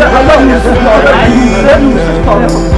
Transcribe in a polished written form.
I love you, Sister.